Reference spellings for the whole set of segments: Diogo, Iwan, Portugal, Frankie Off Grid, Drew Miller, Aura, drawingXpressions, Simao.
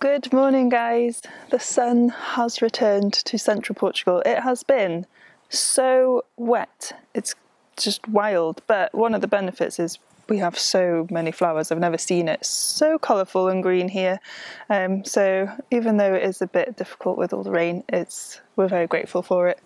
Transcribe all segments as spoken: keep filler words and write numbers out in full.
Good morning, guys. The sun has returned to central Portugal. It has been so wet. It's just wild, but one of the benefits is we have so many flowers. I've never seen it so colourful and green here. Um, so even though it is a bit difficult with all the rain, it's we're very grateful for it.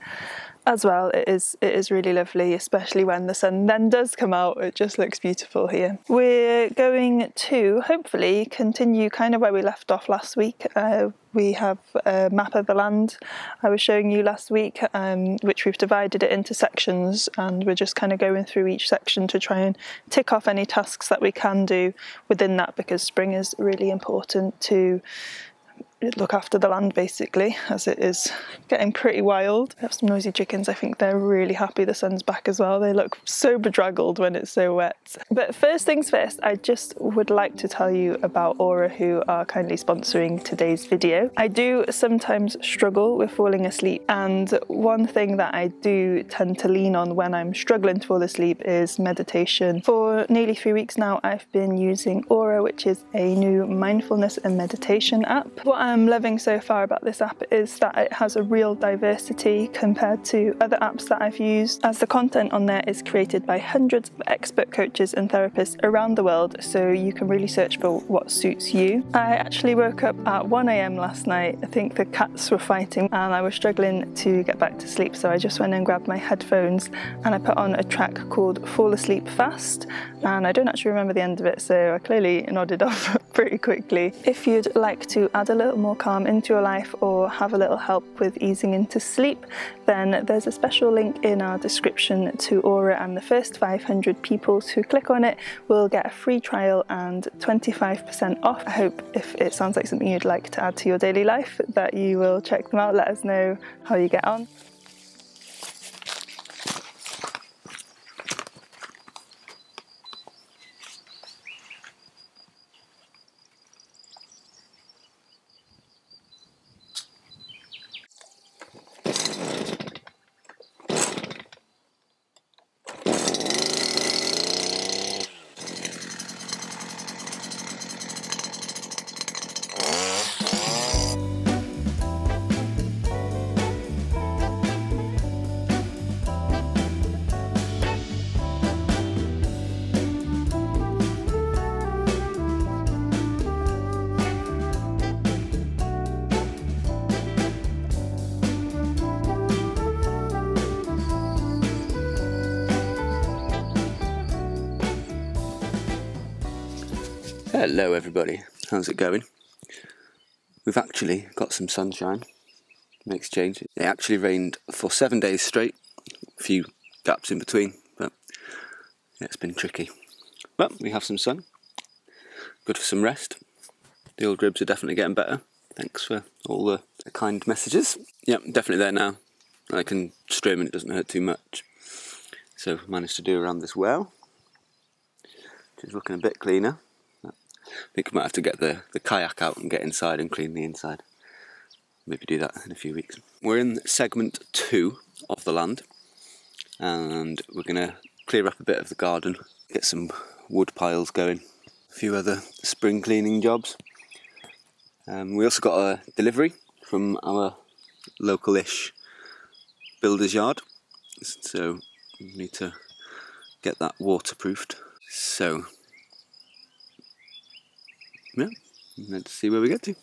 As well, it is it is really lovely, especially when the sun then does come out. It just looks beautiful here. We're going to hopefully continue kind of where we left off last week. Uh, we have a map of the land I was showing you last week, um, which we've divided it into sections, and we're just kind of going through each section to try and tick off any tasks that we can do within that, because spring is really important to look after the land, basically, as it is getting pretty wild. We have some noisy chickens. I think they're really happy the sun's back as well. They look so bedraggled when it's so wet. But first things first, I just would like to tell you about Aura, who are kindly sponsoring today's video. I do sometimes struggle with falling asleep, and one thing that I do tend to lean on when I'm struggling to fall asleep is meditation. For nearly three weeks now, I've been using Aura, which is a new mindfulness and meditation app. What I'm I'm loving so far about this app is that it has a real diversity compared to other apps that I've used, as the content on there is created by hundreds of expert coaches and therapists around the world, so you can really search for what suits you. I actually woke up at one A M last night. I think the cats were fighting and I was struggling to get back to sleep, so I just went and grabbed my headphones and I put on a track called Fall Asleep Fast, and I don't actually remember the end of it, so I clearly nodded off pretty quickly. If you'd like to add a little more calm into your life or have a little help with easing into sleep, then there's a special link in our description to Aura, and the first five hundred people who click on it will get a free trial and twenty-five percent off. I hope if it sounds like something you'd like to add to your daily life that you will check them out. Let us know how you get on. Hello everybody, how's it going? We've actually got some sunshine, makes change. It actually rained for seven days straight, a few gaps in between, but it's been tricky. But we have some sun, good for some rest. The old ribs are definitely getting better. Thanks for all the kind messages. Yep, definitely there now. I can strum and it doesn't hurt too much. So managed to do around this well, which is looking a bit cleaner. I think I might have to get the, the kayak out and get inside and clean the inside. Maybe do that in a few weeks. We're in segment two of the land, and we're going to clear up a bit of the garden, get some wood piles going, a few other spring cleaning jobs. Um, we also got a delivery from our local-ish builder's yard, so we need to get that waterproofed. So. Yeah, let's see where we get to.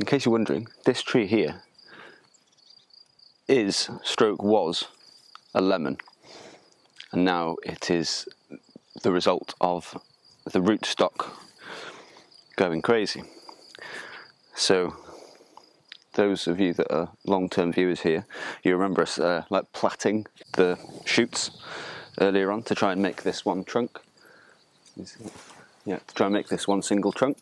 in case you're wondering, this tree here is, stroke was, a lemon. And now it is the result of the root stock going crazy. So those of you that are long-term viewers here, you remember us uh, like plaiting the shoots earlier on to try and make this one trunk. Yeah, to try and make this one single trunk.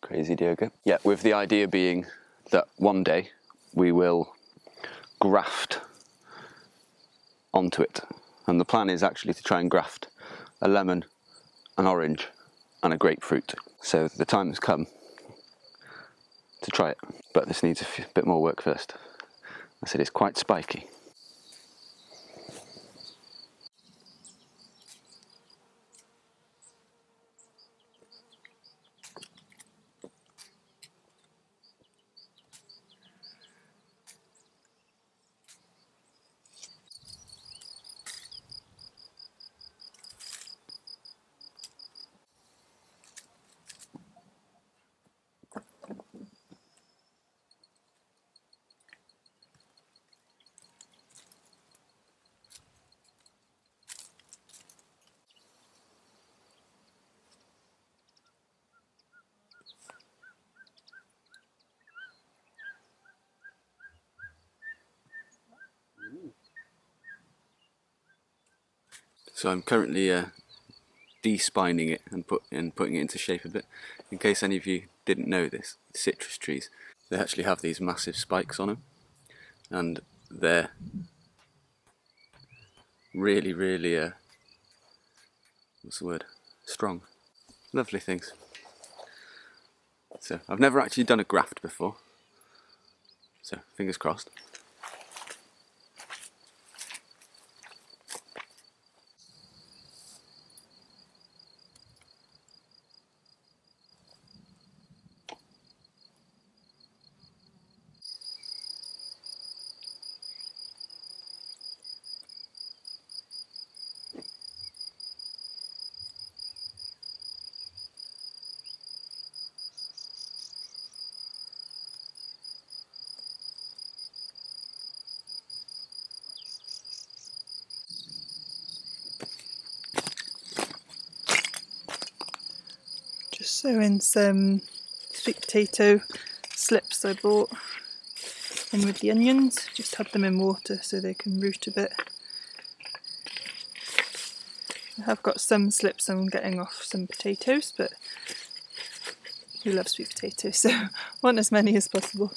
Crazy Diogo. Yeah, with the idea being that one day we will graft onto it. And the plan is actually to try and graft a lemon, an orange, and a grapefruit. So the time has come to try it, but this needs a few, bit more work first. I said it's quite spiky. So I'm currently uh, de-spining it and, put, and putting it into shape a bit. In case any of you didn't know this, citrus trees, they actually have these massive spikes on them, and they're really, really, uh, what's the word, strong. Lovely things. So I've never actually done a graft before, so fingers crossed. So in some sweet potato slips I bought in with the onions, just had them in water so they can root a bit. I have got some slips I'm getting off some potatoes, but we love sweet potatoes, so want as many as possible.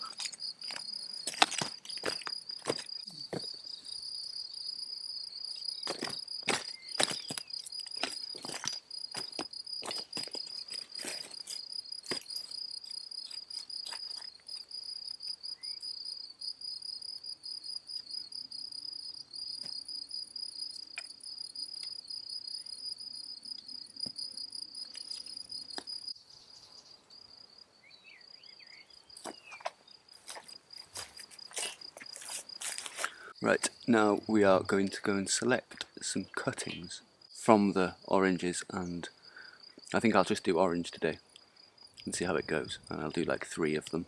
Right, now we are going to go and select some cuttings from the oranges, and I think I'll just do orange today and see how it goes, and I'll do like three of them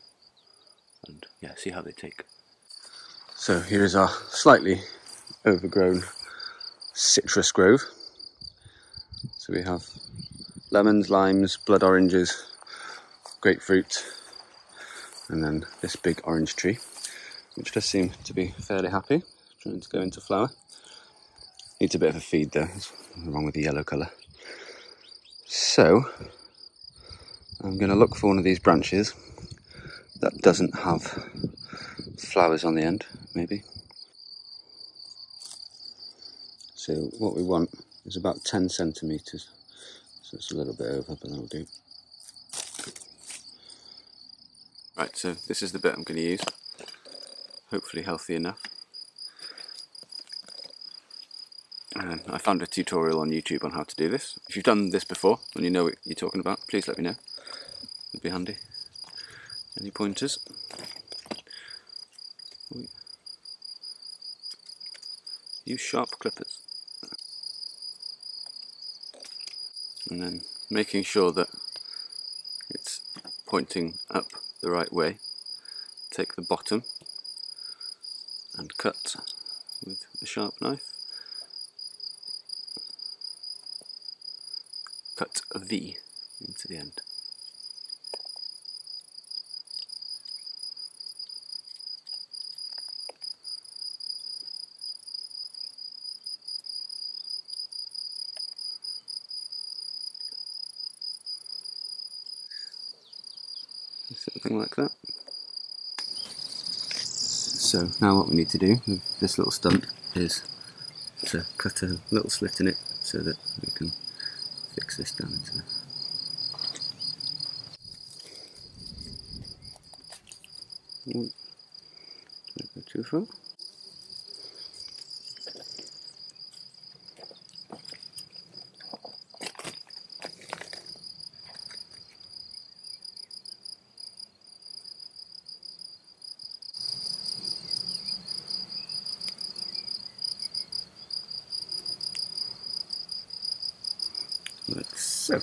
and yeah, see how they take. So here is our slightly overgrown citrus grove. So we have lemons, limes, blood oranges, grapefruit, and then this big orange tree, which does seem to be fairly happy, trying to go into flower. Needs a bit of a feed there, there's nothing wrong with the yellow colour. So I'm going to look for one of these branches that doesn't have flowers on the end, maybe. So what we want is about ten centimetres, so it's a little bit over, but that'll do. Right, so this is the bit I'm going to use. Hopefully healthy enough. And I found a tutorial on YouTube on how to do this. If you've done this before and you know what you're talking about, please let me know. It'd be handy. Any pointers? Use sharp clippers. And then making sure that it's pointing up the right way, take the bottom and cut with a sharp knife. Cut a V into the end. Something like that. So now what we need to do with this little stump is to cut a little slit in it so that we can fix this down into there. Don't go too far. Like so.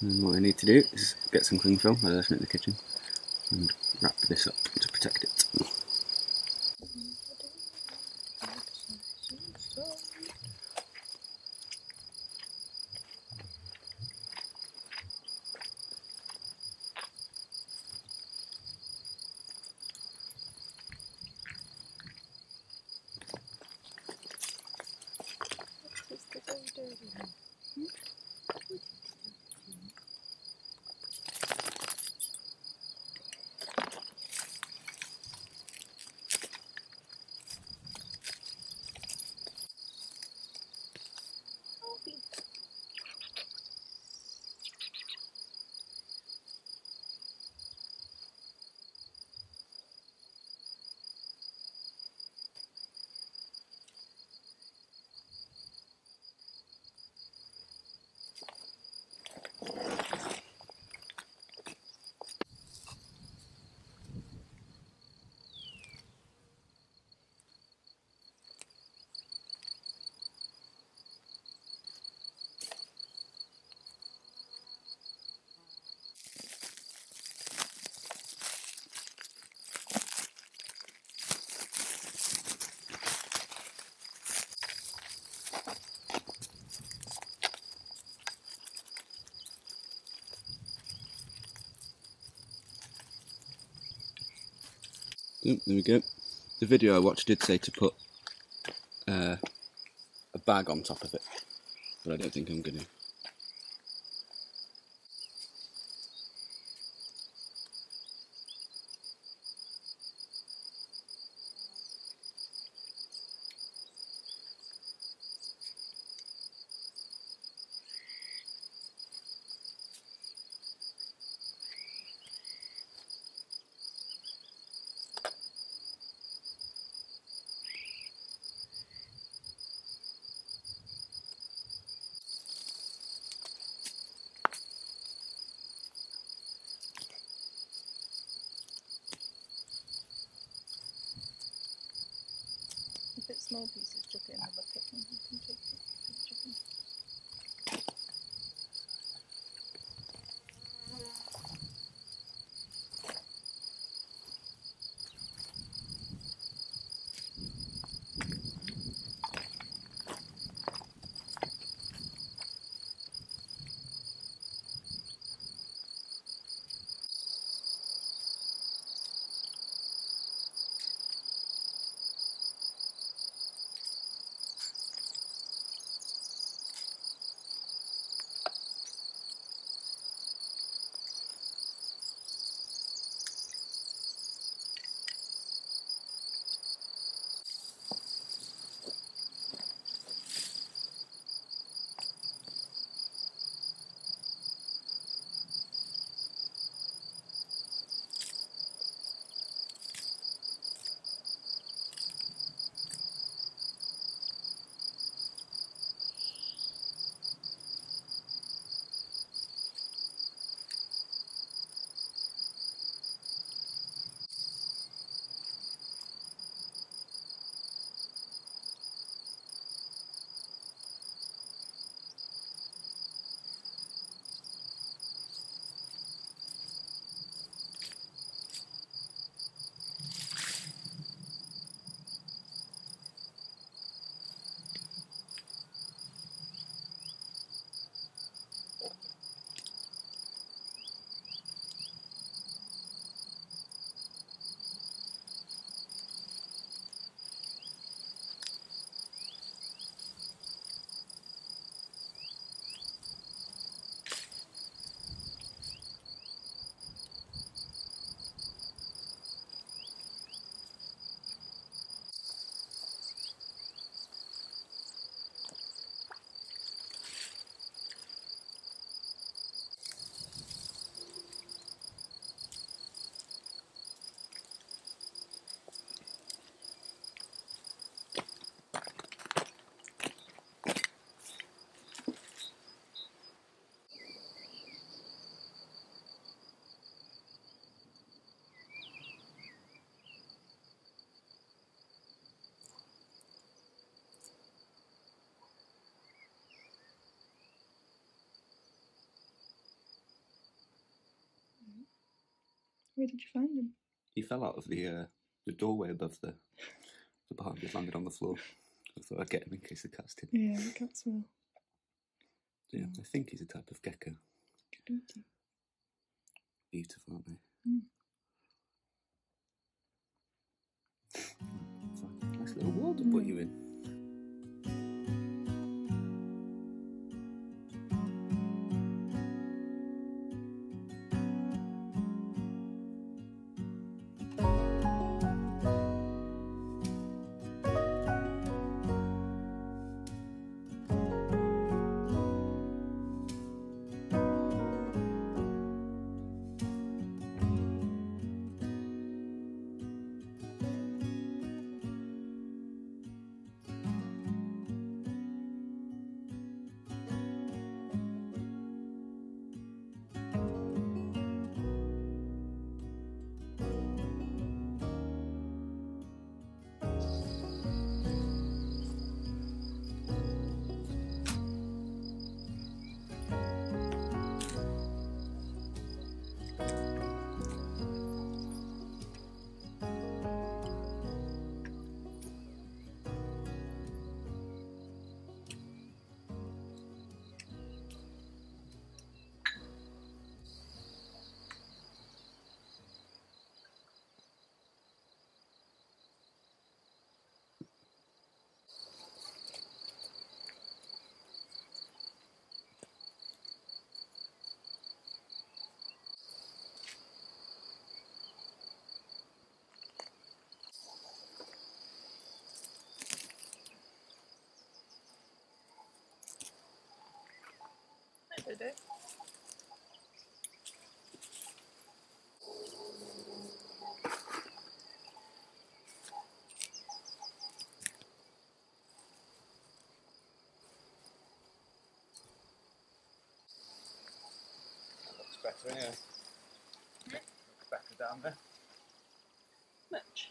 And what I need to do is get some cling film that I left in the kitchen and wrap this up to protect it. There we go. The video I watched did say to put uh, a bag on top of it, but I don't think I'm going to. Bit small pieces, drop it in the bucket and you can take it. Drop it. Where did you find him? He fell out of the uh, the doorway above the the barn. He landed on the floor. I thought I'd get him in case the cats did. Yeah, the cats will. Yeah, I think he's a type of gecko. Beauty. Beautiful, aren't they? Mm. Fine. Nice little wall to mm. put you in. Did it? That looks better anyway. Yeah. Looks better down there. Much.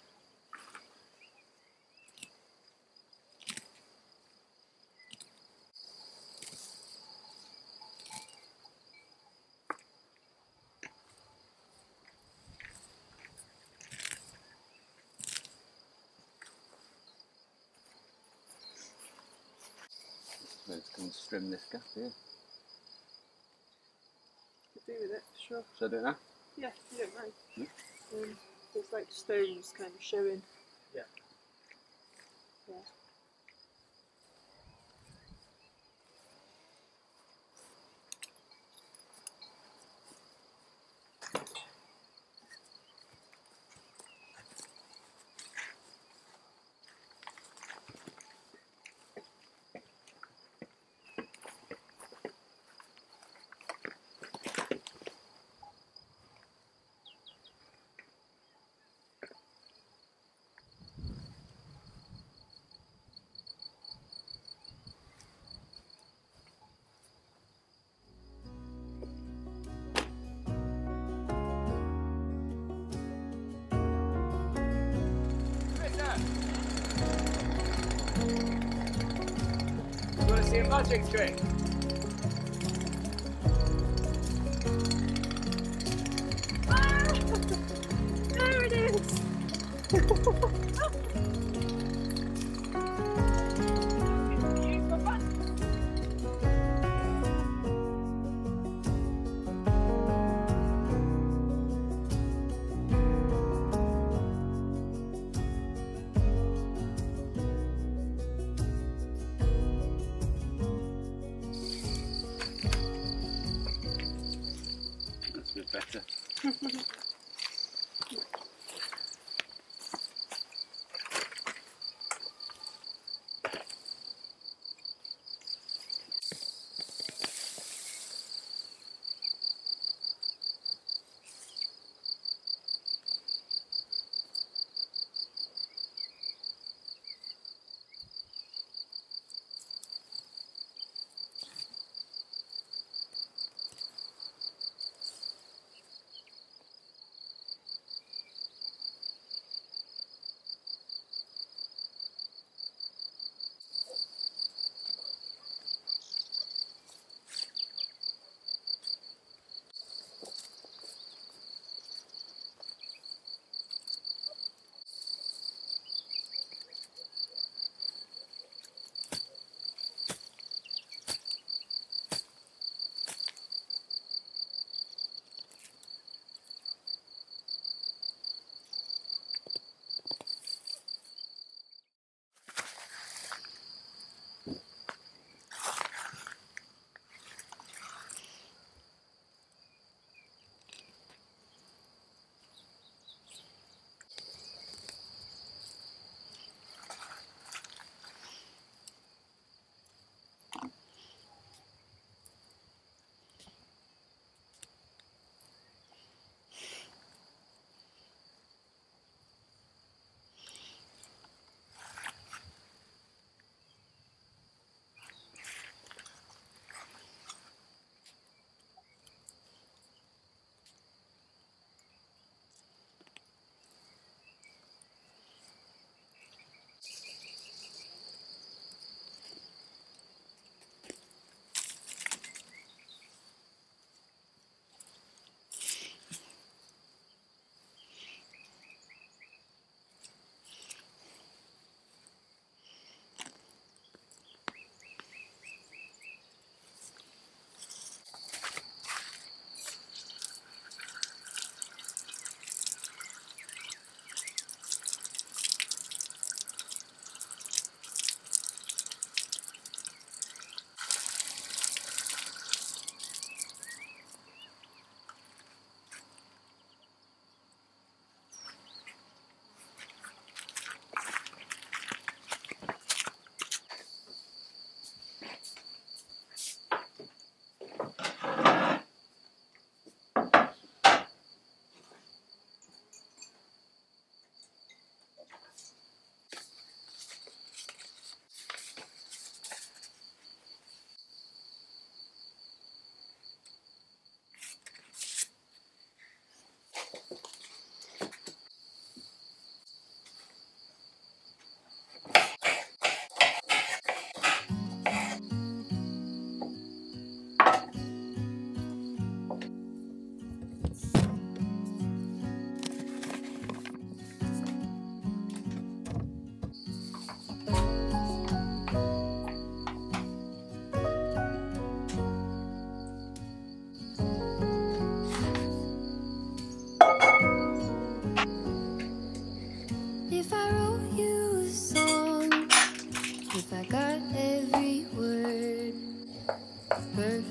Can trim this gap here. Could do with it, for sure. Should I do it now? Yeah, you don't mind. Hmm? Um, it's like stones kind of showing. Yeah. Yeah. Your magic trick. Ah! There it is.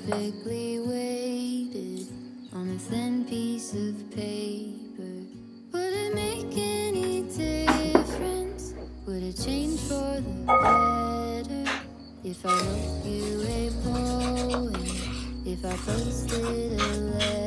perfectly weighted on a thin piece of paper. Would it make any difference? Would it change for the better if I wrote you a poem, if I posted a letter?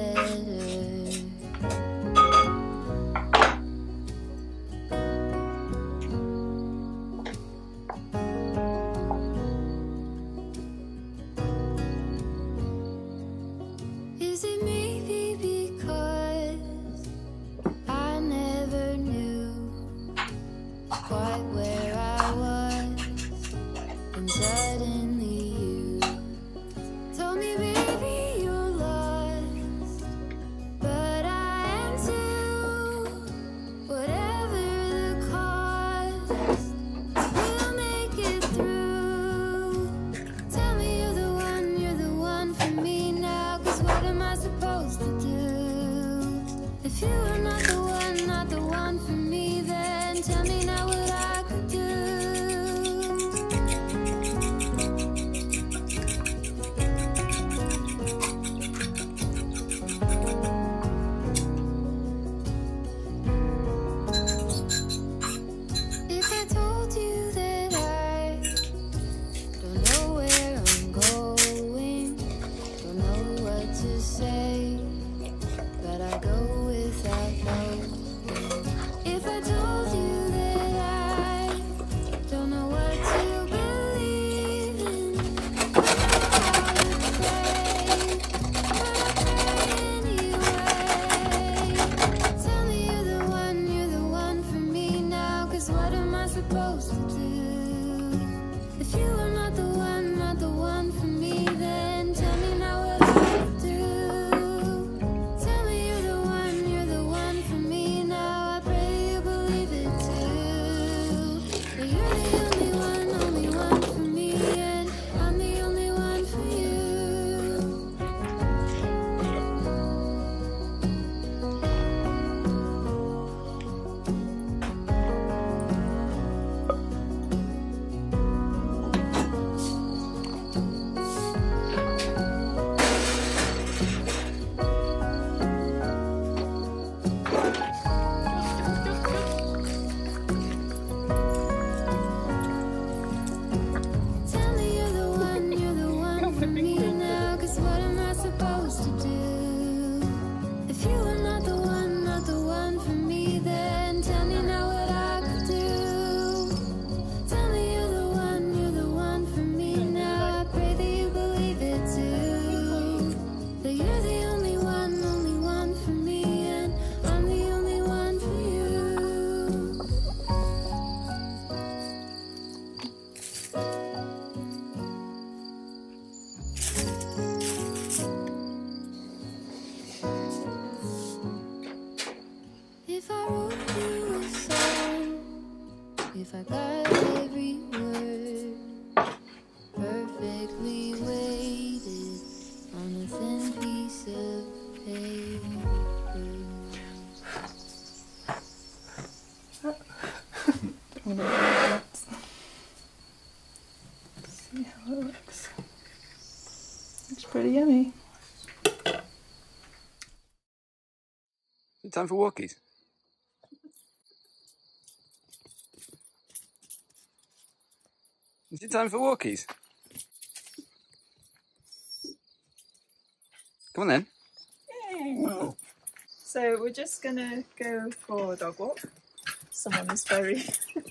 Yummy. Time for walkies. Is it time for walkies? Come on then. Yay. So we're just gonna go for a dog walk. Someone is very Should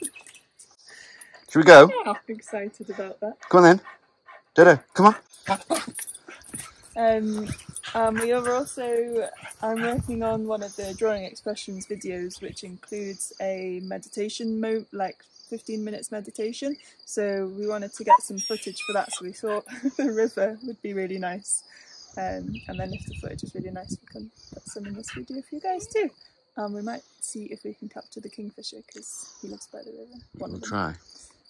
we go? Yeah, excited about that. Come on then. Dodo, come on. Um, um, we are also, I'm working on one of the drawing expressions videos, which includes a meditation, mo like fifteen minutes meditation. So we wanted to get some footage for that. So we thought the river would be really nice. Um, and then if the footage is really nice, we can put some in this video for you guys too. Um, we might see if we can capture the kingfisher because he lives by the river. One we'll try.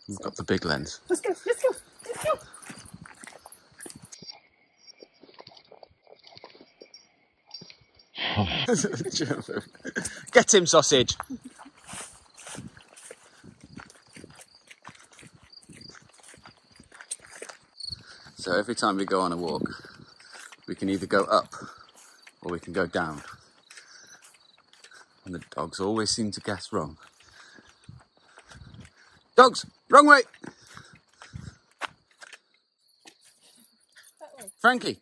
We've so. got the big lens. Let's go, let's go, let's go. Get him, sausage. So every time we go on a walk, we can either go up or we can go down. And the dogs always seem to guess wrong. Dogs, wrong way! That way. Frankie!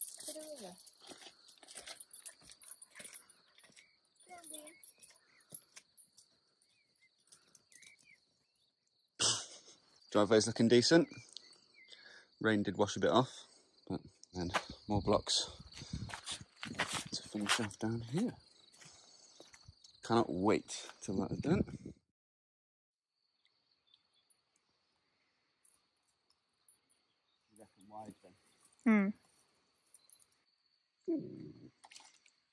Driveway's looking decent. Rain did wash a bit off, but then more blocks to finish off down here. Cannot wait till that is done. Hmm.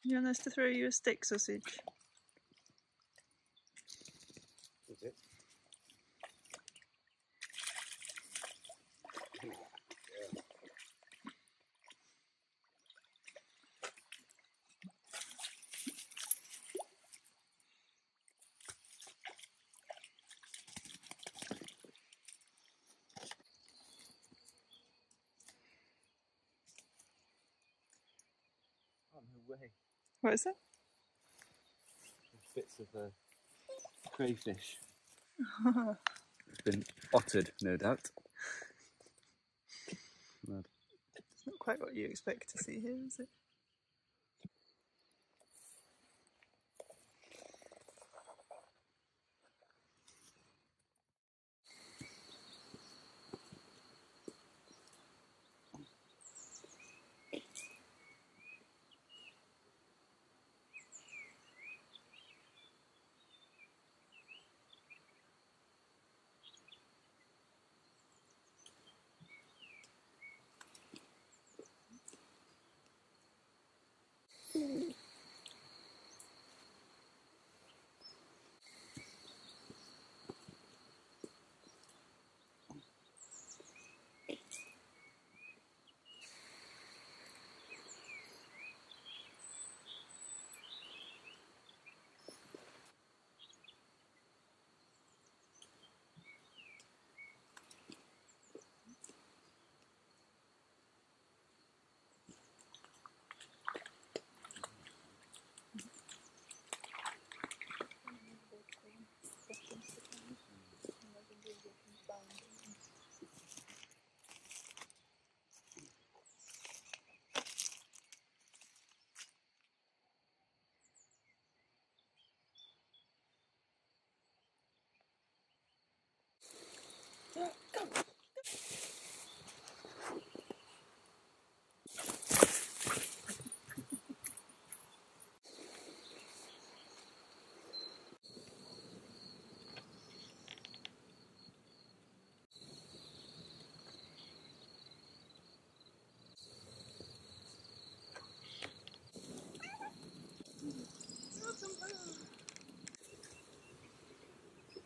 You want us to throw you a steak sausage? Is it? What is that? Bits of uh, crayfish. It's been ottered, no doubt. Mad. It's not quite what you expect to see here, is it?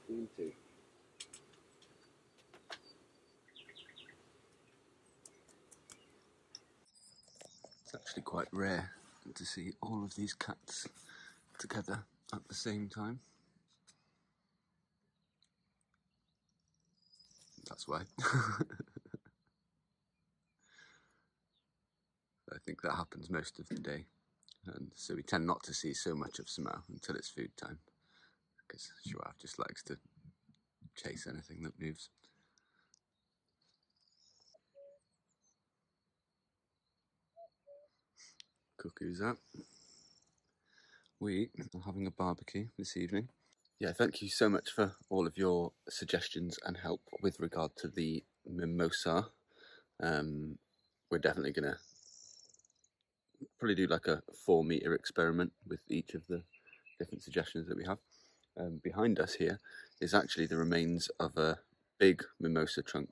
Into. It's actually quite rare to see all of these cats together at the same time. That's why. I think that happens most of the day, and so we tend not to see so much of Simao until it's food time. Because Giraffe just likes to chase anything that moves. Cuckoo's up. We are having a barbecue this evening. Yeah, thank you so much for all of your suggestions and help with regard to the mimosa. Um, we're definitely going to probably do like a four metre experiment with each of the different suggestions that we have. Um, behind us here is actually the remains of a big mimosa trunk,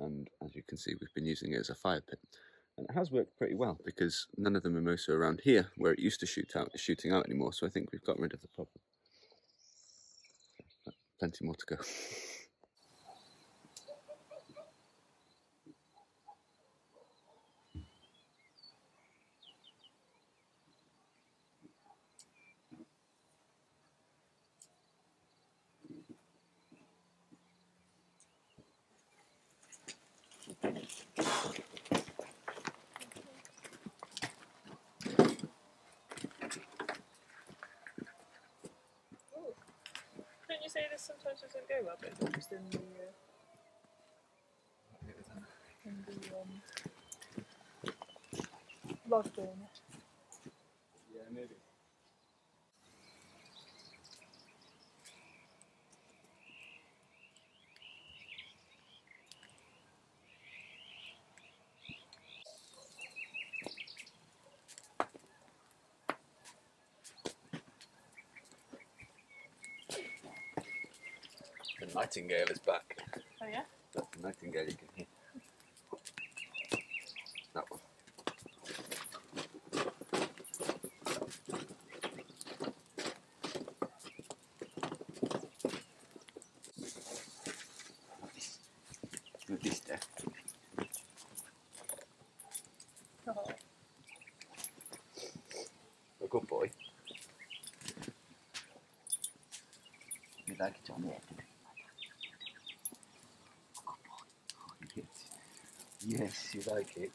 and as you can see we've been using it as a fire pit, and it has worked pretty well because none of the mimosa around here where it used to shoot out is shooting out anymore, so I think we've got rid of the problem. But plenty more to go. yeah, sometimes it doesn't go well, but it's just in the, uh, in the um, log doing it. Yeah, maybe. Nightingale is back. Oh yeah? That's the nightingale you can hear. That one. Look at this death. Oh. A good boy. You like it on the end. Yes, you like it.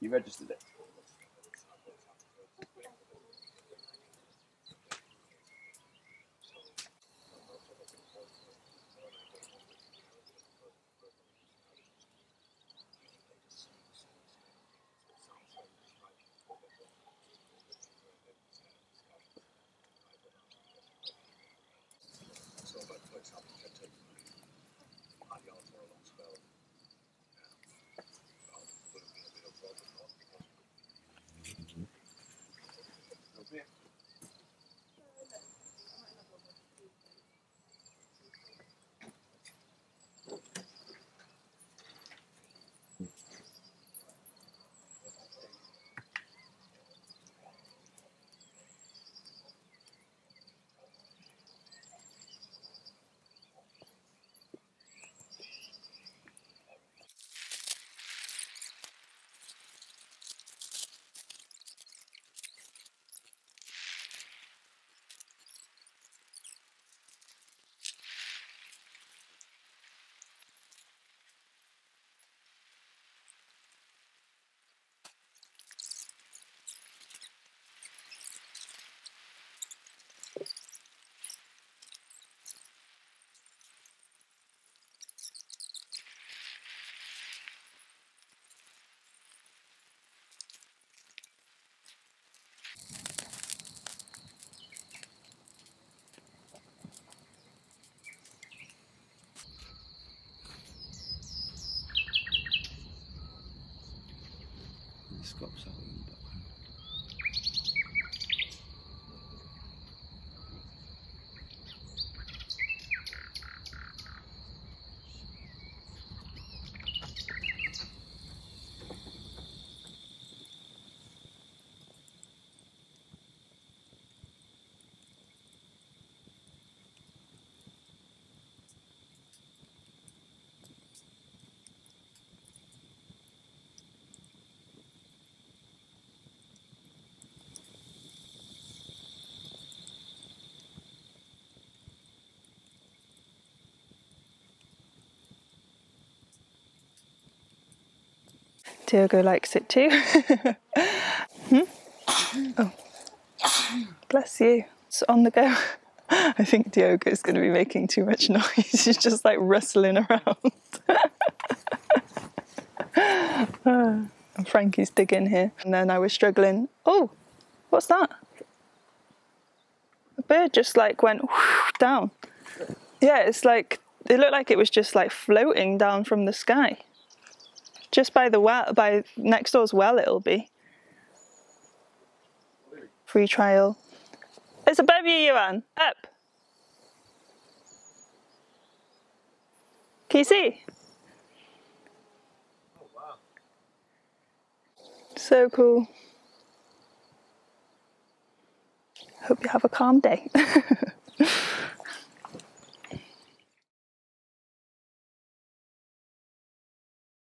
You registered it. Scops out in the background. Diogo likes it too. hmm? Oh, bless you. It's on the go. I think Diogo is going to be making too much noise. He's just like rustling around. And Frankie's digging here. And then I was struggling. Oh, what's that? A bird just like went whoosh, down. Yeah, it's like, it looked like it was just like floating down from the sky. Just by the well, by next door's well, it'll be. Free trial. It's above you, Iwan. Up. Can you see? Oh, wow. So cool. Hope you have a calm day.